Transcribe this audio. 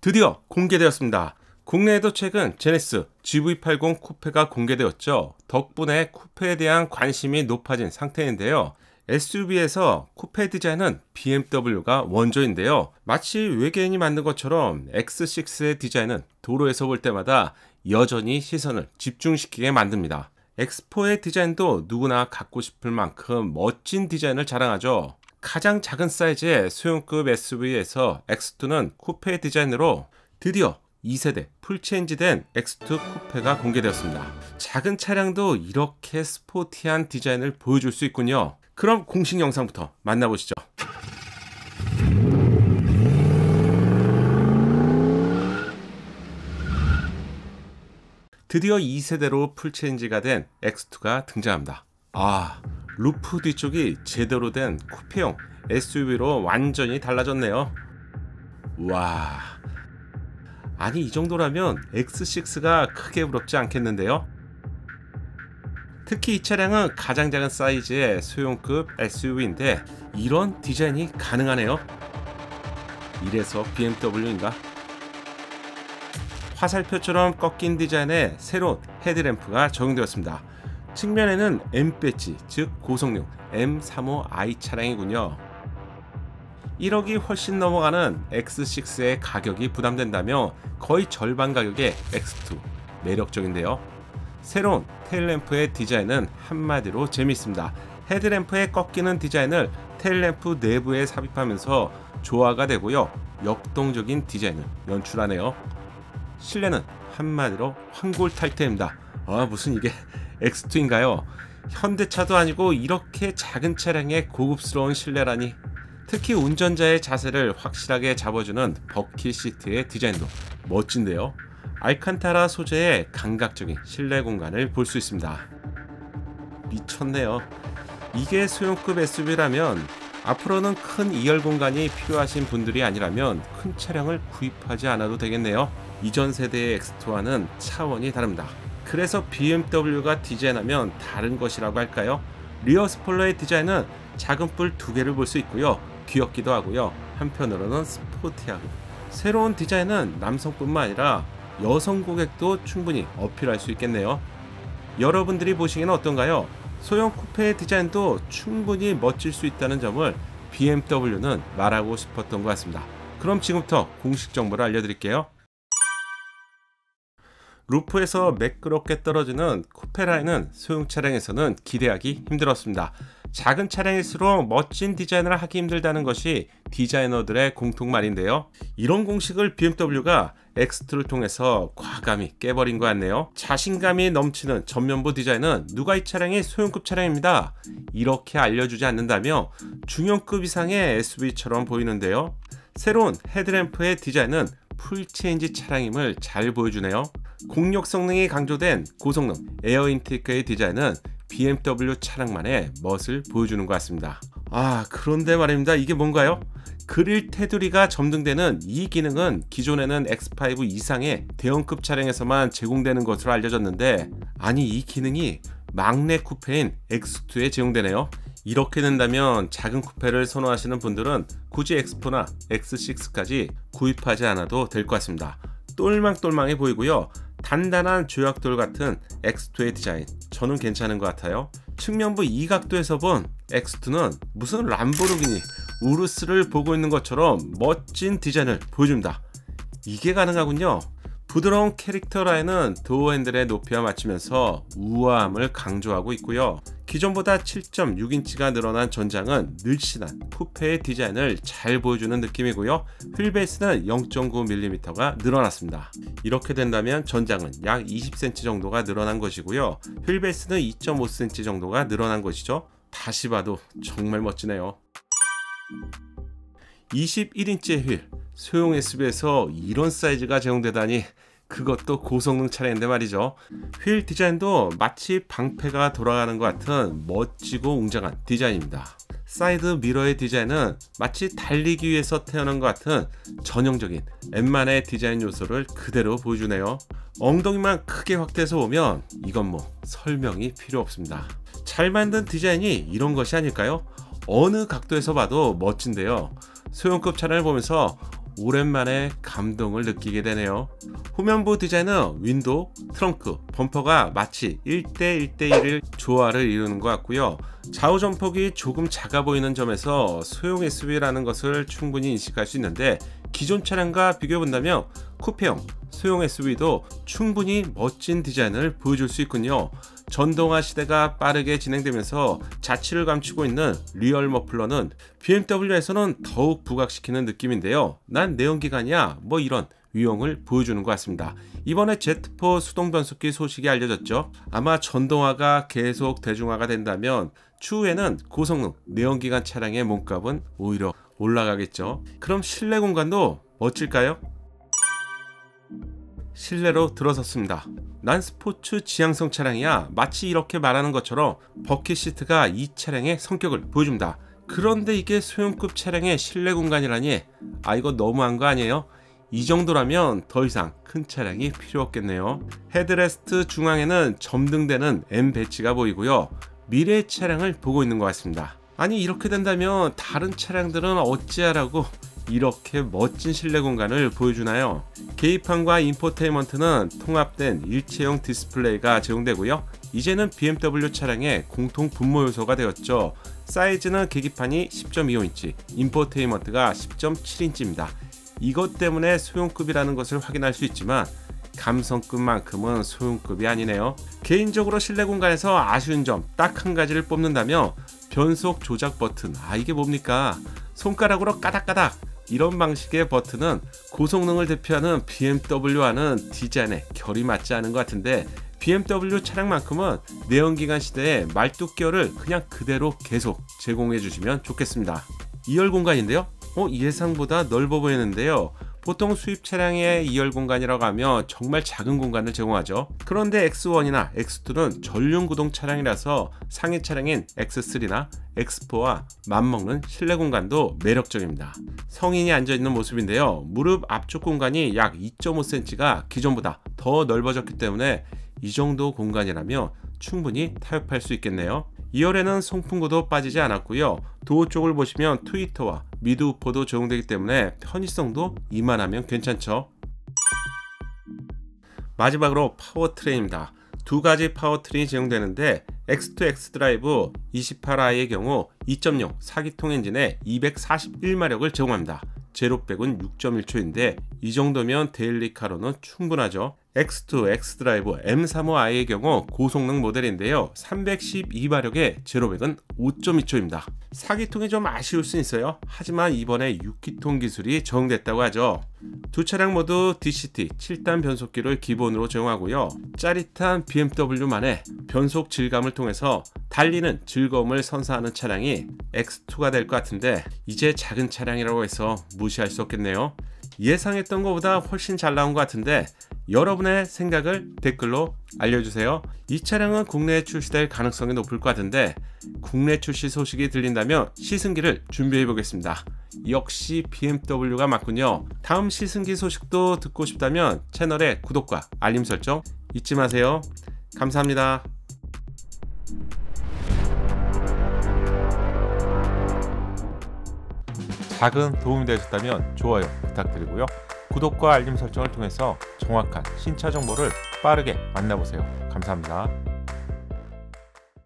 드디어 공개되었습니다. 국내에도 최근 제네시스 GV80 쿠페가 공개되었죠. 덕분에 쿠페에 대한 관심이 높아진 상태인데요. SUV에서 쿠페 디자인은 BMW가 원조인데요. 마치 외계인이 만든 것처럼 X6의 디자인은 도로에서 볼 때마다 여전히 시선을 집중시키게 만듭니다. X4의 디자인도 누구나 갖고 싶을 만큼 멋진 디자인을 자랑하죠. 가장 작은 사이즈의 소형급 SUV에서 X2는 쿠페 디자인으로 드디어 2세대 풀체인지된 X2 쿠페가 공개되었습니다. 작은 차량도 이렇게 스포티한 디자인을 보여줄 수 있군요. 그럼 공식 영상부터 만나보시죠. 드디어 2세대로 풀체인지가 된 X2가 등장합니다. 루프 뒤쪽이 제대로 된 쿠페형 SUV로 완전히 달라졌네요. 와, 아니 이 정도라면 X6가 크게 부럽지 않겠는데요. 특히 이 차량은 가장 작은 사이즈의 소형급 SUV인데 이런 디자인이 가능하네요. 이래서 BMW인가? 화살표처럼 꺾인 디자인에 새로운 헤드램프가 적용되었습니다. 측면에는 M 배지, 즉 고성능 M35i 차량이군요. 1억이 훨씬 넘어가는 X6의 가격이 부담된다며 거의 절반 가격의 X2, 매력적인데요. 새로운 테일램프의 디자인은 한마디로 재미있습니다. 헤드램프에 꺾이는 디자인을 테일램프 내부에 삽입하면서 조화가 되고요, 역동적인 디자인을 연출하네요. 실내는 한마디로 황골탈태입니다. 무슨 이게 X2인가요? 현대차도 아니고 이렇게 작은 차량의 고급스러운 실내라니. 특히 운전자의 자세를 확실하게 잡아주는 버킷 시트의 디자인도 멋진데요. 알칸타라 소재의 감각적인 실내 공간을 볼 수 있습니다. 미쳤네요. 이게 소형급 SUV라면 앞으로는 큰 2열 공간이 필요하신 분들이 아니라면 큰 차량을 구입하지 않아도 되겠네요. 이전 세대의 X2와는 차원이 다릅니다. 그래서 BMW가 디자인하면 다른 것이라고 할까요? 리어 스포일러의 디자인은 작은 뿔 두 개를 볼 수 있고요, 귀엽기도 하고요, 한편으로는 스포티하고. 새로운 디자인은 남성뿐만 아니라 여성 고객도 충분히 어필할 수 있겠네요. 여러분들이 보시기에는 어떤가요? 소형 쿠페의 디자인도 충분히 멋질 수 있다는 점을 BMW는 말하고 싶었던 것 같습니다. 그럼 지금부터 공식 정보를 알려드릴게요. 루프에서 매끄럽게 떨어지는 쿠페 라인은 소형 차량에서는 기대하기 힘들었습니다. 작은 차량일수록 멋진 디자인을 하기 힘들다는 것이 디자이너들의 공통말인데요. 이런 공식을 BMW가 X2를 통해서 과감히 깨버린 것 같네요. 자신감이 넘치는 전면부 디자인은 누가 이 차량이 소형급 차량입니다, 이렇게 알려주지 않는다며 중형급 이상의 SUV처럼 보이는데요. 새로운 헤드램프의 디자인은 풀체인지 차량임을 잘 보여주네요. 공력 성능이 강조된 고성능 에어 인테이크의 디자인은 BMW 차량만의 멋을 보여주는 것 같습니다. 그런데 말입니다. 이게 뭔가요? 그릴 테두리가 점등되는 이 기능은 기존에는 X5 이상의 대형급 차량에서만 제공되는 것으로 알려졌는데, 아니 이 기능이 막내 쿠페인 X2에 제공되네요. 이렇게 된다면 작은 쿠페를 선호하시는 분들은 굳이 X4나 X6까지 구입하지 않아도 될 것 같습니다. 똘망똘망해 보이고요, 단단한 조약돌 같은 X2의 디자인, 저는 괜찮은 것 같아요. 측면부 이 각도에서 본 X2는 무슨 람보르기니, 우루스를 보고 있는 것처럼 멋진 디자인을 보여줍니다. 이게 가능하군요. 부드러운 캐릭터 라인은 도어 핸들의 높이와 맞추면서 우아함을 강조하고 있고요. 기존보다 7.6인치가 늘어난 전장은 늘씬한 쿠페의 디자인을 잘 보여주는 느낌이고요. 휠베이스는 0.9mm가 늘어났습니다. 이렇게 된다면 전장은 약 20cm 정도가 늘어난 것이고요. 휠베이스는 2.5cm 정도가 늘어난 것이죠. 다시 봐도 정말 멋지네요. 21인치의 휠, 소형 SUV에서 이런 사이즈가 제공되다니, 그것도 고성능 차량인데 말이죠. 휠 디자인도 마치 방패가 돌아가는 것 같은 멋지고 웅장한 디자인입니다. 사이드 미러의 디자인은 마치 달리기 위해서 태어난 것 같은 전형적인 M만의 디자인 요소를 그대로 보여주네요. 엉덩이만 크게 확대해서 보면 이건 뭐 설명이 필요 없습니다. 잘 만든 디자인이 이런 것이 아닐까요? 어느 각도에서 봐도 멋진데요. 소형급 차량을 보면서 오랜만에 감동을 느끼게 되네요. 후면부 디자인은 윈도우, 트렁크, 범퍼가 마치 1대1대1을 조화를 이루는 것 같고요. 좌우 전폭이 조금 작아 보이는 점에서 소형 SUV라는 것을 충분히 인식할 수 있는데, 기존 차량과 비교해 본다면 쿠페형, 소형 SUV도 충분히 멋진 디자인을 보여줄 수 있군요. 전동화 시대가 빠르게 진행되면서 자취를 감추고 있는 리얼 머플러는 BMW에서는 더욱 부각시키는 느낌인데요. 난 내연기관이야 뭐 이런 유형을 보여주는 것 같습니다. 이번에 Z4 수동 변속기 소식이 알려졌죠. 아마 전동화가 계속 대중화가 된다면 추후에는 고성능 내연기관 차량의 몸값은 오히려 올라가겠죠. 그럼 실내 공간도 멋질까요? 실내로 들어섰습니다. 난 스포츠 지향성 차량이야 마치 이렇게 말하는 것처럼 버킷시트가 이 차량의 성격을 보여줍니다. 그런데 이게 소형급 차량의 실내 공간이라니, 아 이거 너무한 거 아니에요? 이 정도라면 더 이상 큰 차량이 필요 없겠네요. 헤드레스트 중앙에는 점등되는 M 배치가 보이고요. 미래의 차량을 보고 있는 것 같습니다. 아니 이렇게 된다면 다른 차량들은 어찌하라고 이렇게 멋진 실내 공간을 보여주나요? 계기판과 인포테인먼트는 통합된 일체형 디스플레이가 제공되고요. 이제는 BMW 차량의 공통 분모 요소가 되었죠. 사이즈는 계기판이 10.25인치, 인포테인먼트가 10.7인치입니다. 이것 때문에 소형급이라는 것을 확인할 수 있지만 감성급만큼은 소형급이 아니네요. 개인적으로 실내 공간에서 아쉬운 점 딱 한 가지를 뽑는다면 변속 조작 버튼, 아 이게 뭡니까? 손가락으로 까닥까닥 이런 방식의 버튼은 고성능을 대표하는 BMW와는 디자인에 결이 맞지 않은 것 같은데, BMW 차량만큼은 내연기관 시대의 말뚝결을 그냥 그대로 계속 제공해 주시면 좋겠습니다. 2열 공간인데요. 예상보다 넓어 보이는데요. 보통 수입 차량의 2열 공간이라고 하면 정말 작은 공간을 제공하죠. 그런데 X1이나 X2는 전륜 구동 차량이라서 상위 차량인 X3나 X4와 맞먹는 실내 공간도 매력적입니다. 성인이 앉아있는 모습인데요. 무릎 앞쪽 공간이 약 2.5cm가 기존보다 더 넓어졌기 때문에 이 정도 공간이라면 충분히 타협할 수 있겠네요. 2열에는 송풍구도 빠지지 않았고요. 도어 쪽을 보시면 트위터와 미드우퍼도 적용되기 때문에 편의성도 이만하면 괜찮죠. 마지막으로 파워트레인입니다. 두 가지 파워트레인이 제공되는데 X2 X드라이브 28i의 경우 2.0 4기통 엔진에 241마력을 제공합니다. 제로백은 6.1초인데 이 정도면 데일리카로는 충분하죠. X2 X드라이브 M35i의 경우 고성능 모델인데요. 312마력의 제로백은 5.2초입니다. 4기통이 좀 아쉬울 수 있어요. 하지만 이번에 6기통 기술이 적용됐다고 하죠. 두 차량 모두 DCT 7단 변속기를 기본으로 제공하고요. 짜릿한 BMW만의 변속 질감을 통해서 달리는 즐거움을 선사하는 차량이 X2가 될 것 같은데, 이제 작은 차량이라고 해서 무시할 수 없겠네요. 예상했던 것보다 훨씬 잘 나온 것 같은데 여러분의 생각을 댓글로 알려주세요. 이 차량은 국내에 출시될 가능성이 높을 것 같은데 국내 출시 소식이 들린다면 시승기를 준비해 보겠습니다. 역시 BMW가 맞군요. 다음 시승기 소식도 듣고 싶다면 채널의 구독과 알림 설정 잊지 마세요. 감사합니다. 작은 도움이 되셨다면 좋아요 부탁드리고요. 구독과 알림 설정을 통해서 정확한 신차 정보를 빠르게 만나보세요. 감사합니다.